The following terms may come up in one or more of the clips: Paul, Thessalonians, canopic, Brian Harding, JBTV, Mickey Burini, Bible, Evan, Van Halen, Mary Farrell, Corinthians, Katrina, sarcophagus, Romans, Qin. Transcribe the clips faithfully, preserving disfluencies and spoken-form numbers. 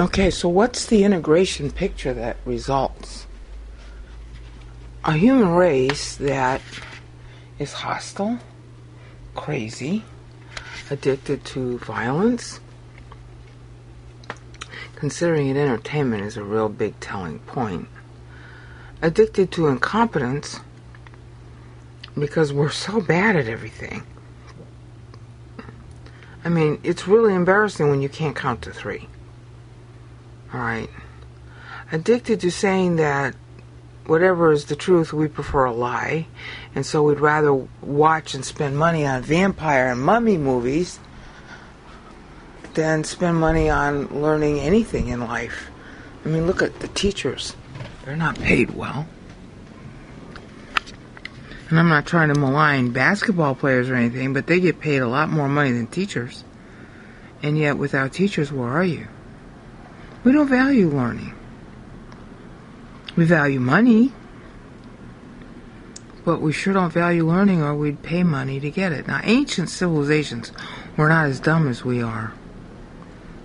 Okay, so what's the integration picture that results? A human race that is hostile, crazy, addicted to violence. Considering it entertainment is a real big telling point. Addicted to incompetence because we're so bad at everything. I mean, it's really embarrassing when you can't count to three. Alright. Addicted to saying that whatever is the truth, we prefer a lie. And so we'd rather watch and spend money on vampire and mummy movies than spend money on learning anything in life. I mean, look at the teachers. They're not paid well. And I'm not trying to malign basketball players or anything, but they get paid a lot more money than teachers. And yet, without teachers, where are you? We don't value learning. We value money, but we sure don't value learning, or we'd pay money to get it. Now, ancient civilizations were not as dumb as we are,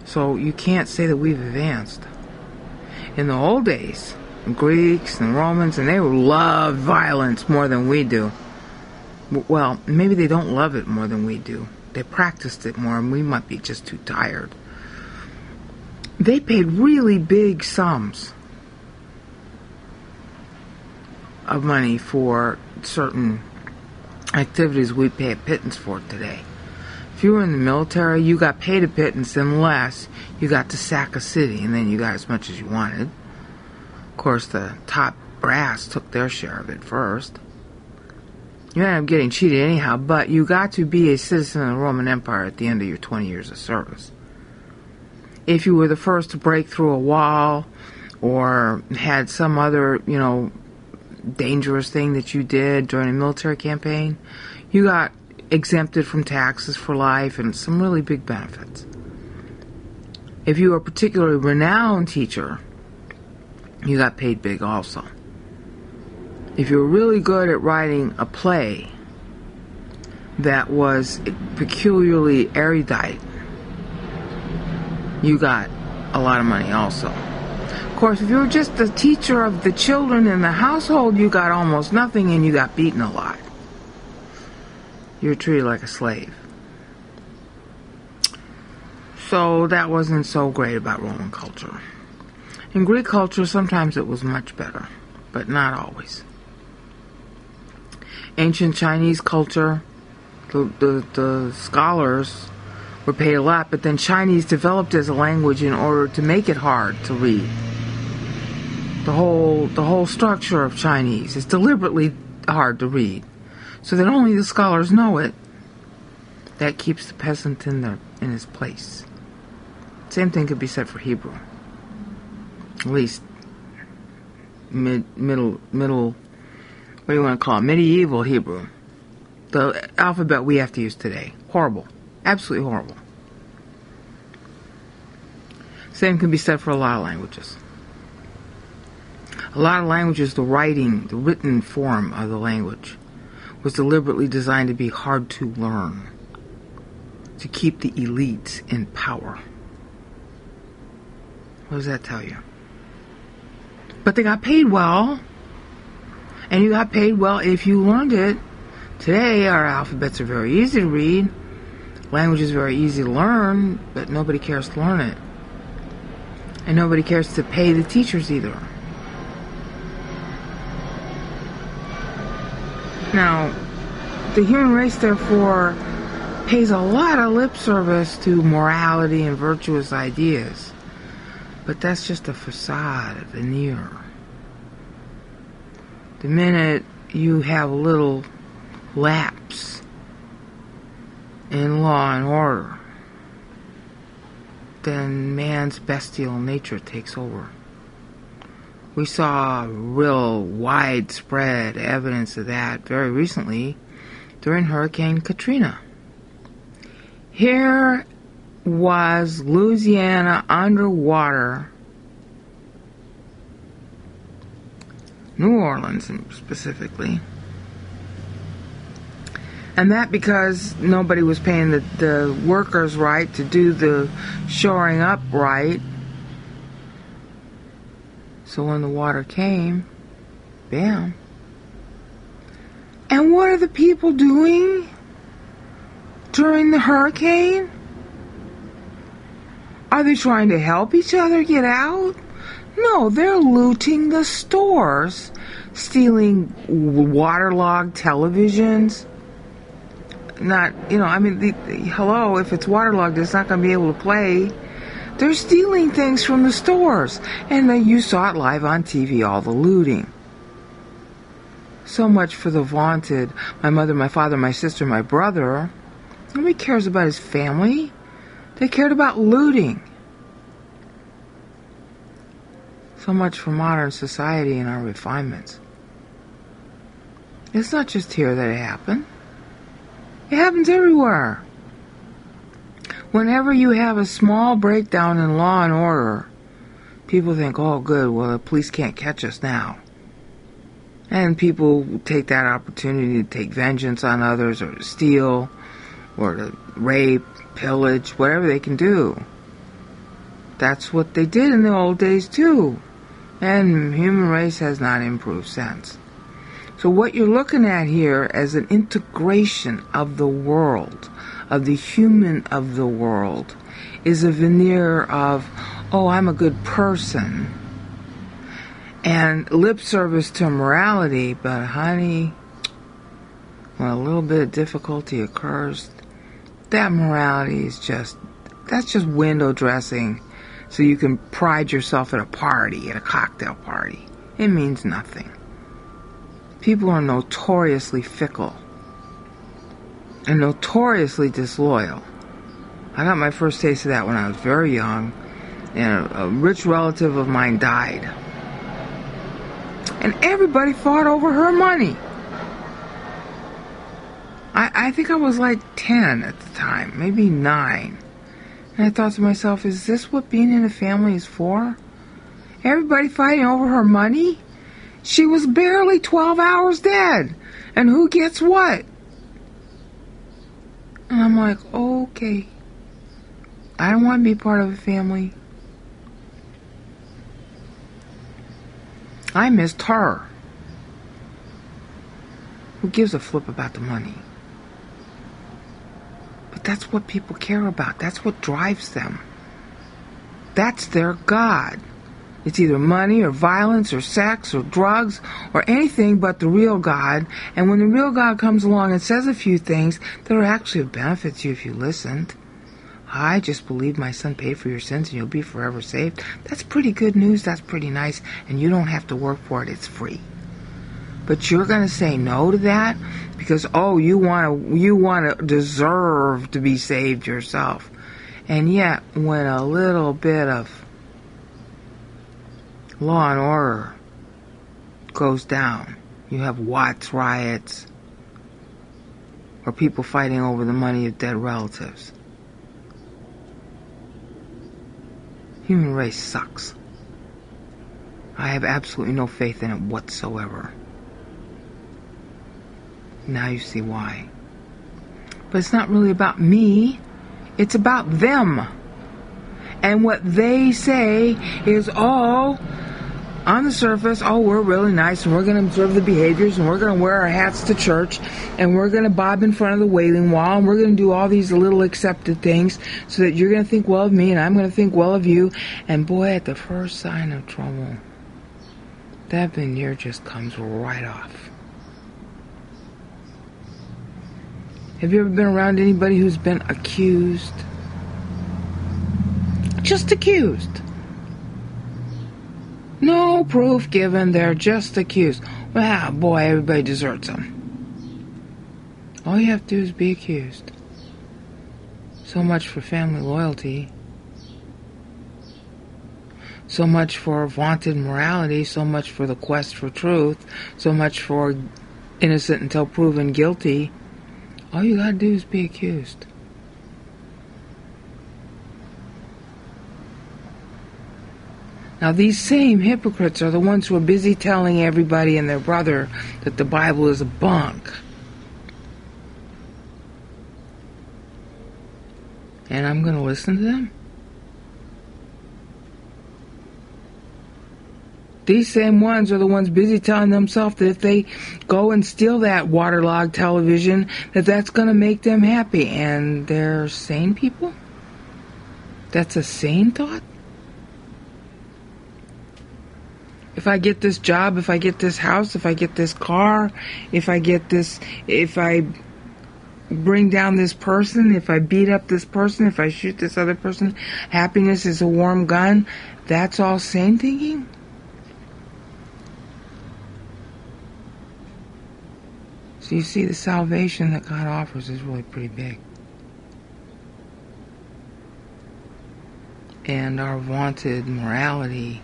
so you can't say that we've advanced. In the old days, the Greeks and Romans, and they loved violence more than we do. Well, maybe they don't love it more than we do. They practiced it more, and we might be just too tired. They paid really big sums of money for certain activities we pay a pittance for today. If you were in the military, you got paid a pittance unless you got to sack a city, and then you got as much as you wanted. Of course, the top brass took their share of it first. You ended up getting cheated anyhow, but you got to be a citizen of the Roman Empire at the end of your twenty years of service. If you were the first to break through a wall or had some other, you know, dangerous thing that you did during a military campaign, you got exempted from taxes for life and some really big benefits. If you were a particularly renowned teacher, you got paid big also. If you were really good at writing a play that was peculiarly erudite, you got a lot of money also. Of course, if you were just the teacher of the children in the household, you got almost nothing and you got beaten a lot. You were treated like a slave. So that wasn't so great about Roman culture. In Greek culture, sometimes it was much better, but not always. Ancient Chinese culture, the, the, the scholars were paid a lot, but then Chinese developed as a language in order to make it hard to read. The whole the whole structure of Chinese is deliberately hard to read, so that only the scholars know it. That keeps the peasant in the in his place. Same thing could be said for Hebrew. At least mid middle middle what do you want to call it? Medieval Hebrew. The alphabet we have to use today. Horrible. Absolutely horrible. Same can be said for a lot of languages. A lot of languages, the writing, the written form of the language was deliberately designed to be hard to learn, to keep the elites in power. What does that tell you? But they got paid well, and you got paid well if you learned it. Today, our alphabets are very easy to read. Language is very easy to learn, but nobody cares to learn it. And nobody cares to pay the teachers either. Now, the human race, therefore, pays a lot of lip service to morality and virtuous ideas. But that's just a facade, a veneer. The minute you have a little lapse in law and order, then man's bestial nature takes over. We saw real widespread evidence of that very recently during Hurricane Katrina. Here was Louisiana underwater, New Orleans specifically. And that because nobody was paying the, the workers right to do the shoring up right, So when the water came, bam. And what are the people doing during the hurricane? Are they trying to help each other get out? No, they're looting the stores, stealing waterlogged televisions. Not, you know, I mean, the, the, hello, if it's waterlogged, it's not going to be able to play. They're stealing things from the stores. And then you saw it live on T V, all the looting. So much for the vaunted, my mother, my father, my sister, my brother. Nobody cares about his family. They cared about looting. So much for modern society and our refinements. It's not just here that it happened. It happens everywhere. Whenever you have a small breakdown in law and order, people think, oh good, well the police can't catch us now. And people take that opportunity to take vengeance on others, or to steal, or to rape, pillage, whatever they can do. That's what they did in the old days too. And the human race has not improved since. So what you're looking at here is an integration of the world, of the human of the world, is a veneer of, oh, I'm a good person, and lip service to morality, but honey, when a little bit of difficulty occurs, that morality is just, that's just window dressing so you can pride yourself at a party, at a cocktail party. It means nothing. People are notoriously fickle and notoriously disloyal. I got my first taste of that when I was very young, and a, a rich relative of mine died. And everybody fought over her money. I, I think I was like ten at the time, maybe nine. And I thought to myself, is this what being in a family is for? Everybody fighting over her money? She was barely twelve hours dead. And who gets what? And I'm like, okay. I don't want to be part of a family. I missed her. Who gives a flip about the money? But that's what people care about. That's what drives them. That's their God. It's either money or violence or sex or drugs or anything but the real God. And when the real God comes along and says a few things that are actually benefits you if you listened. I just believe my son paid for your sins and you'll be forever saved. That's pretty good news. That's pretty nice. And you don't have to work for it. It's free. But you're going to say no to that because, oh, you want to you want to deserve to be saved yourself. And yet, when a little bit of law and order goes down, you have Watts riots or people fighting over the money of dead relatives. Human race sucks. I have absolutely no faith in it whatsoever. Now you see why. But it's not really about me. It's about them. And what they say is, oh, on the surface, oh, we're really nice, and we're going to observe the behaviors, and we're going to wear our hats to church, and we're going to bob in front of the wailing wall, and we're going to do all these little accepted things so that you're going to think well of me, and I'm going to think well of you. And boy, at the first sign of trouble, that veneer just comes right off. Have you ever been around anybody who's been accused? Just accused. No proof given, they're just accused. Well, boy, everybody deserts them. All you have to do is be accused. So much for family loyalty. So much for vaunted morality. So much for the quest for truth. So much for innocent until proven guilty. All you gotta do is be accused. Now, these same hypocrites are the ones who are busy telling everybody and their brother that the Bible is a bunk. And I'm going to listen to them? These same ones are the ones busy telling themselves that if they go and steal that waterlogged television, that that's going to make them happy. And they're sane people? That's a sane thought? If I get this job, if I get this house, if I get this car, if I get this, if I bring down this person, if I beat up this person, if I shoot this other person, happiness is a warm gun. That's all sane thinking? So you see, the salvation that God offers is really pretty big. And our vaunted morality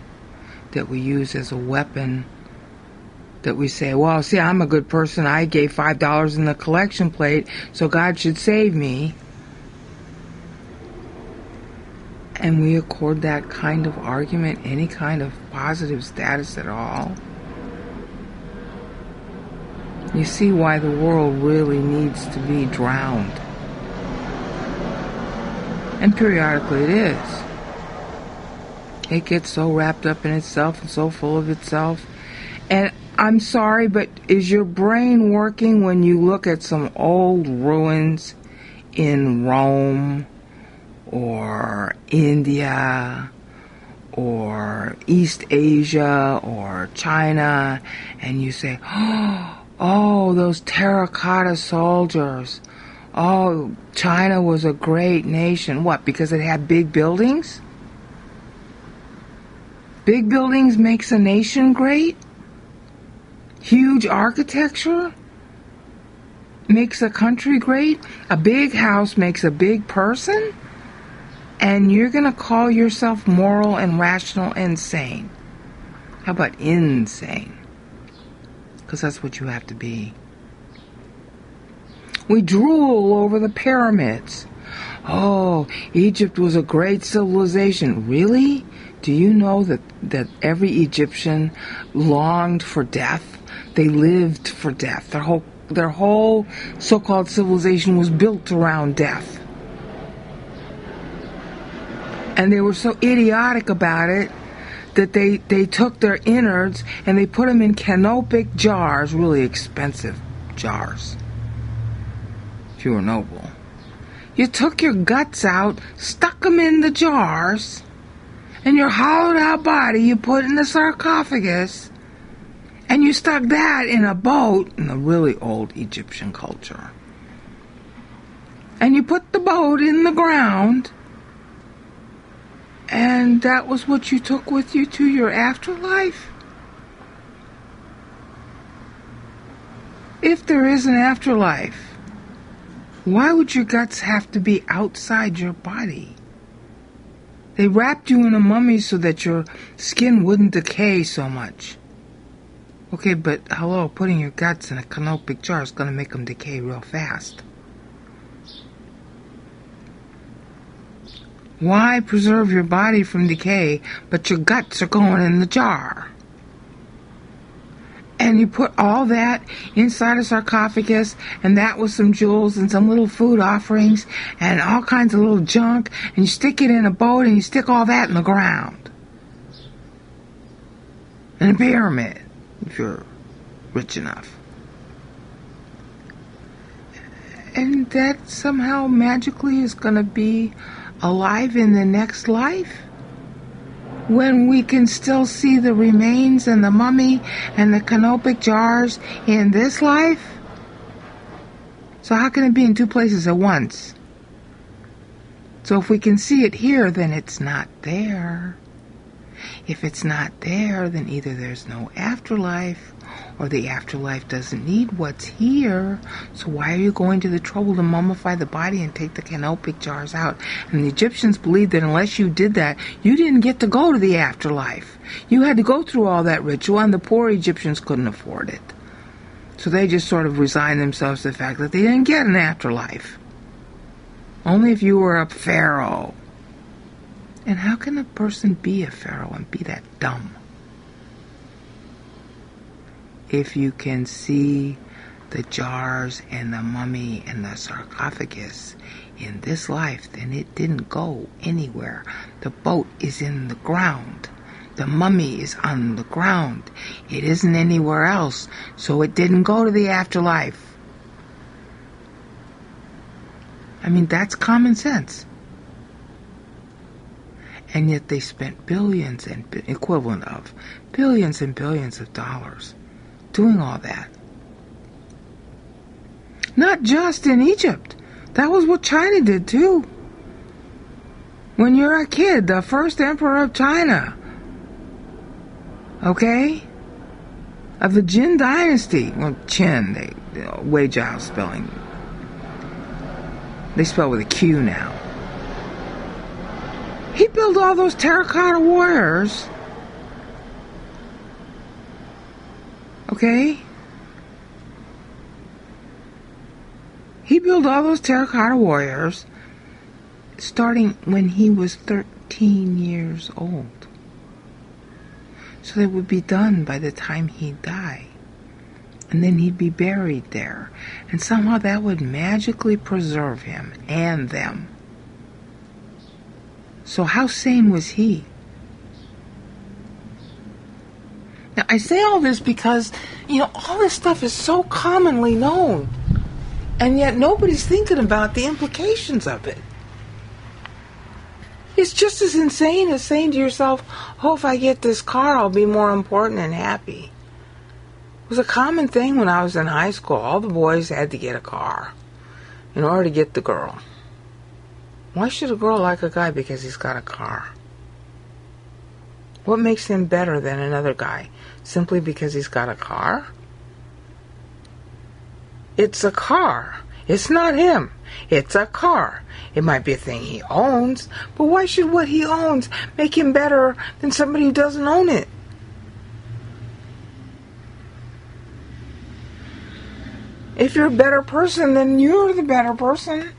that we use as a weapon, that we say, well, see, I'm a good person. I gave five dollars in the collection plate, so God should save me. And we accord that kind of argument any kind of positive status at all. You see why the world really needs to be drowned. And periodically it is. It gets so wrapped up in itself and so full of itself. And I'm sorry, but is your brain working when you look at some old ruins in Rome or India or East Asia or China and you say, oh, Oh, those terracotta soldiers. Oh, China was a great nation. What, because it had big buildings? Big buildings makes a nation great? Huge architecture makes a country great? A big house makes a big person? And you're going to call yourself moral and rational and sane. How about insane? Because that's what you have to be. We drool over the pyramids. Oh, Egypt was a great civilization. Really? Do you know that, that every Egyptian longed for death? They lived for death. Their whole, their whole so-called civilization was built around death. And they were so idiotic about it that they, they took their innards and they put them in canopic jars, really expensive jars, if you were noble. You took your guts out, stuck them in the jars, and your hollowed out body you put in the sarcophagus, and you stuck that in a boat in the really old Egyptian culture. And you put the boat in the ground, and that was what you took with you to your afterlife? If there is an afterlife, why would your guts have to be outside your body? They wrapped you in a mummy so that your skin wouldn't decay so much. Okay, but hello, putting your guts in a canopic jar is going to make them decay real fast. Why preserve your body from decay, but your guts are going in the jar? And you put all that inside a sarcophagus, and that was some jewels and some little food offerings and all kinds of little junk, and you stick it in a boat and you stick all that in the ground. In a pyramid, if you're rich enough. And that somehow magically is going to be alive in the next life, when we can still see the remains and the mummy and the canopic jars in this life? So how can it be in two places at once? So if we can see it here, then it's not there. If it's not there, then either there's no afterlife, or the afterlife doesn't need what's here. So why are you going to the trouble to mummify the body and take the canopic jars out? And the Egyptians believed that unless you did that, you didn't get to go to the afterlife. You had to go through all that ritual, and the poor Egyptians couldn't afford it. So they just sort of resigned themselves to the fact that they didn't get an afterlife. Only if you were a pharaoh. And how can a person be a pharaoh and be that dumb? If you can see the jars and the mummy and the sarcophagus in this life, then it didn't go anywhere. The boat is in the ground. The mummy is on the ground. It isn't anywhere else, so it didn't go to the afterlife. I mean, that's common sense. And yet they spent billions and equivalent of billions and billions of dollars doing all that. Not just in Egypt. That was what China did too. When you're a kid, the first emperor of China, okay, of the Jin dynasty, well, Qin, they, you know, Weizhou spelling, they spell with a Q now. He built all those terracotta warriors, okay? He built all those terracotta warriors starting when he was thirteen years old. So they would be done by the time he'd die. And then he'd be buried there. And somehow that would magically preserve him and them. So how sane was he? Now, I say all this because, you know, all this stuff is so commonly known. And yet nobody's thinking about the implications of it. It's just as insane as saying to yourself, oh, if I get this car, I'll be more important and happy. It was a common thing when I was in high school. All the boys had to get a car in order to get the girl. Why should a girl like a guy because he's got a car? What makes him better than another guy? Simply because he's got a car? It's a car. It's not him. It's a car. It might be a thing he owns, but why should what he owns make him better than somebody who doesn't own it? If you're a better person, then you're the better person.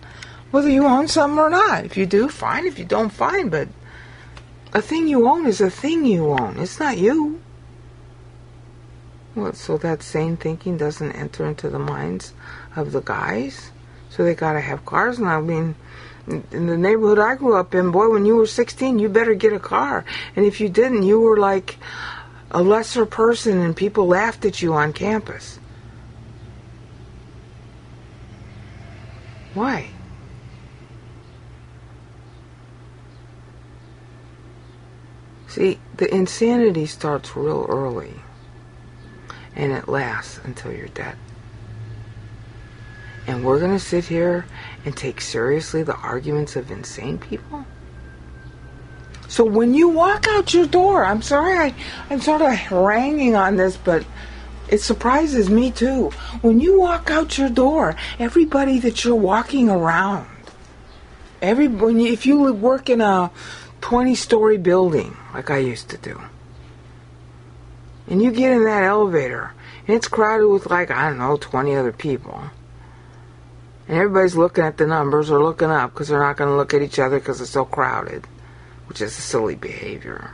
Whether you own something or not. If you do, fine. If you don't, fine. But a thing you own is a thing you own. It's not you. Well, so that sane thinking doesn't enter into the minds of the guys. So they got to have cars. And I mean, in the neighborhood I grew up in, boy, when you were sixteen, you better get a car. And if you didn't, you were like a lesser person and people laughed at you on campus. Why? See, the insanity starts real early, and it lasts until you're dead. And we're going to sit here and take seriously the arguments of insane people? So when you walk out your door, I'm sorry, I, I'm sort of haranguing on this, but it surprises me too. When you walk out your door, everybody that you're walking around, every, when you, if you work in a twenty-story building, like I used to do. And you get in that elevator, and it's crowded with, like, I don't know, twenty other people. And everybody's looking at the numbers or looking up because they're not going to look at each other because it's so crowded, which is a silly behavior.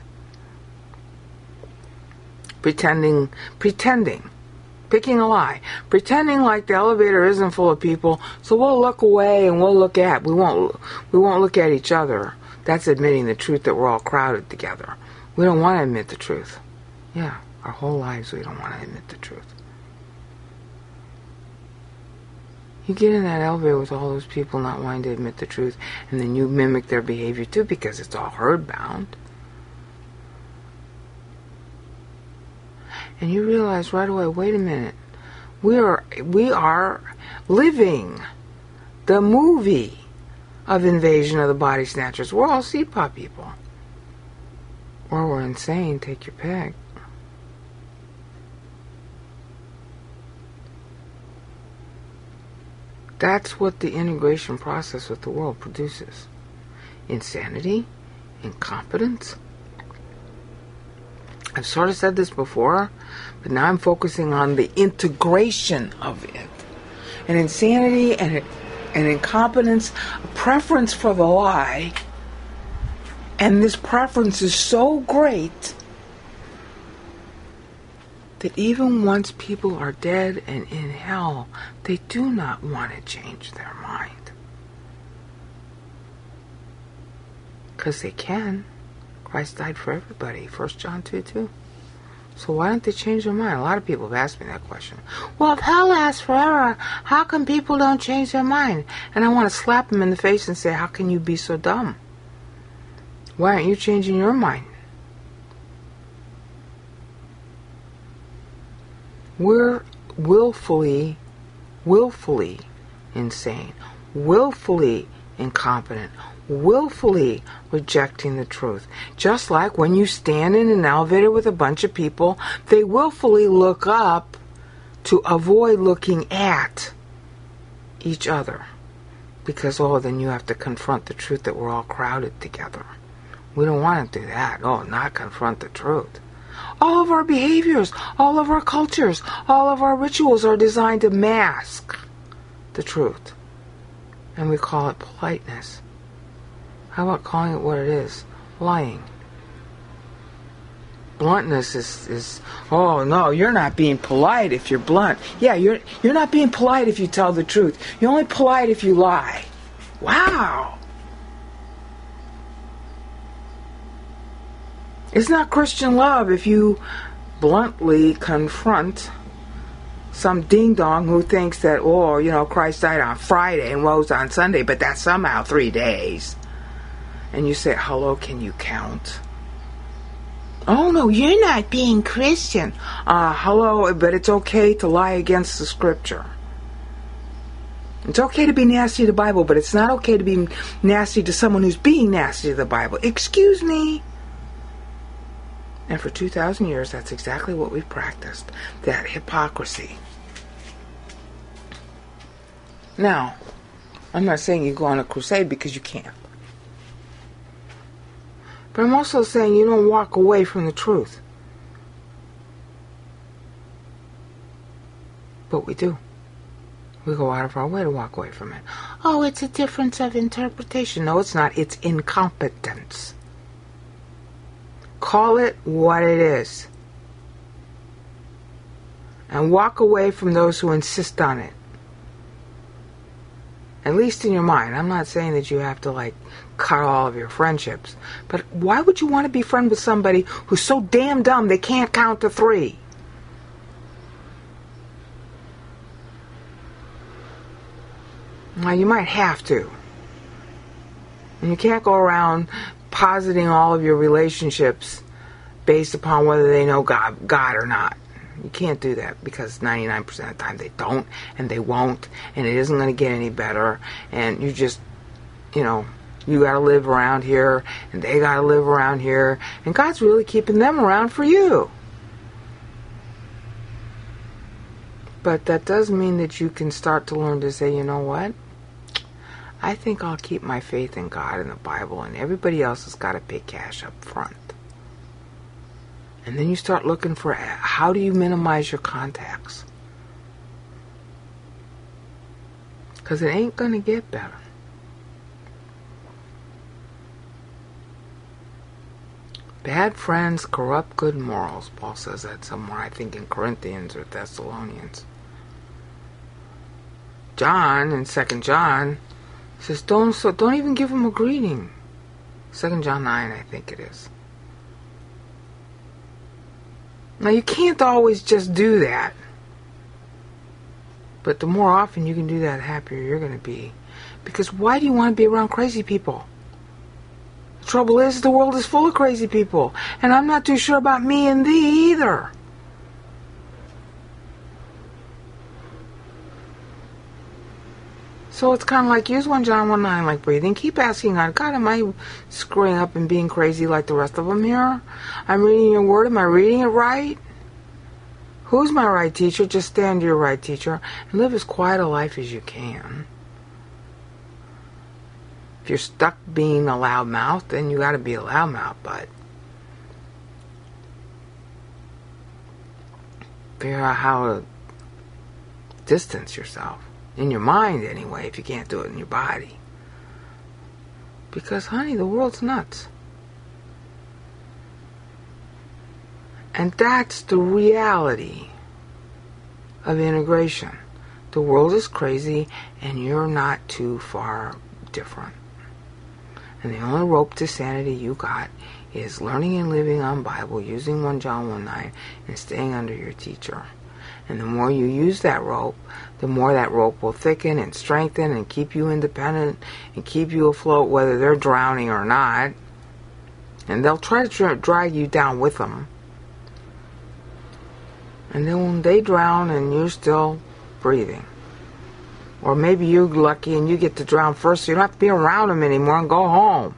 Pretending, pretending, picking a lie, pretending like the elevator isn't full of people, so we'll look away and we'll look at, we won't, we won't look at each other. That's admitting the truth that we're all crowded together. We don't want to admit the truth. Yeah, our whole lives we don't want to admit the truth. You get in that elevator with all those people not wanting to admit the truth, and then you mimic their behavior too because it's all herd-bound. And you realize right away, wait a minute, we are, we are living the movie of Invasion of the Body Snatchers. We're all C P O P people. Or we're insane, take your pick. That's what the integration process with the world produces. Insanity, incompetence. I've sort of said this before, but now I'm focusing on the integration of it. And insanity and it An incompetence, a preference for the lie, and this preference is so great that even once people are dead and in hell, they do not want to change their mind. Because they can. Christ died for everybody. First John two two. So why don't they change their mind? A lot of people have asked me that question. Well, if hell lasts forever, how come people don't change their mind? And I want to slap them in the face and say, how can you be so dumb? Why aren't you changing your mind? We're willfully, willfully insane, willfully incompetent, willfully rejecting the truth. Just like when you stand in an elevator with a bunch of people, they willfully look up to avoid looking at each other. Because, oh, then you have to confront the truth that we're all crowded together. We don't want to do that. Oh, not confront the truth. All of our behaviors, all of our cultures, all of our rituals are designed to mask the truth. And we call it politeness. How about calling it what it is? Lying. Bluntness is, is oh no, you're not being polite if you're blunt. Yeah, you're you're not being polite if you tell the truth. You're only polite if you lie. Wow. It's not Christian love if you bluntly confront some ding-dong who thinks that, oh, you know, Christ died on Friday and rose on Sunday, but that's somehow three days. And you say, hello, can you count? Oh, no, you're not being Christian. Uh, hello, but it's okay to lie against the scripture. It's okay to be nasty to the Bible, but it's not okay to be nasty to someone who's being nasty to the Bible. Excuse me. And for two thousand years, that's exactly what we've practiced, that hypocrisy. Now, I'm not saying you go on a crusade because you can't. But I'm also saying you don't walk away from the truth. But we do. We go out of our way to walk away from it. Oh, it's a difference of interpretation. No, it's not. It's incompetence. Call it what it is. And walk away from those who insist on it. At least in your mind. I'm not saying that you have to, like, cut all of your friendships. But why would you want to be friends with somebody who's so damn dumb they can't count to three? Now, you might have to. And you can't go around positing all of your relationships based upon whether they know God, God or not. You can't do that because ninety-nine percent of the time they don't and they won't and it isn't going to get any better and you just, you know, you got to live around here and they got to live around here and God's really keeping them around for you. But that does mean that you can start to learn to say, you know what? I think I'll keep my faith in God and the Bible, and everybody else has got to pay cash up front. And then you start looking for how do you minimize your contacts. Because it ain't going to get better. Bad friends corrupt good morals. Paul says that somewhere, I think in Corinthians or Thessalonians. John, in Second John... says, don't, so don't even give him a greeting. Second John nine, I think it is. Now, you can't always just do that. But the more often you can do that, the happier you're going to be. Because why do you want to be around crazy people? The trouble is, the world is full of crazy people. And I'm not too sure about me and thee either. So it's kind of like, use First John one nine, like breathing. Keep asking God, God, am I screwing up and being crazy like the rest of them here? I'm reading your word. Am I reading it right? Who's my right teacher? Just stand your right teacher and live as quiet a life as you can. If you're stuck being a loudmouth, then you got to be a loudmouth, but figure out how to distance yourself. In your mind, anyway, if you can't do it in your body. Because, honey, the world's nuts. And that's the reality of integration. The world is crazy, and you're not too far different. And the only rope to sanity you got is learning and living on Bible, using First John one nine, and staying under your teacher. And the more you use that rope, the more that rope will thicken and strengthen and keep you independent and keep you afloat, whether they're drowning or not. And they'll try to drag you down with them. And then when they drown and you're still breathing. Or maybe you're lucky and you get to drown first, so you don't have to be around them anymore and go home.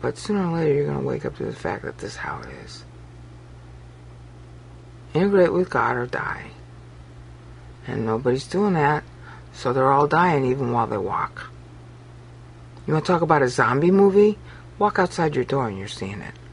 But sooner or later you're going to wake up to the fact that this is how it is. Integrate with God or die. And nobody's doing that, so they're all dying even while they walk. You want to talk about a zombie movie? Walk outside your door and you're seeing it.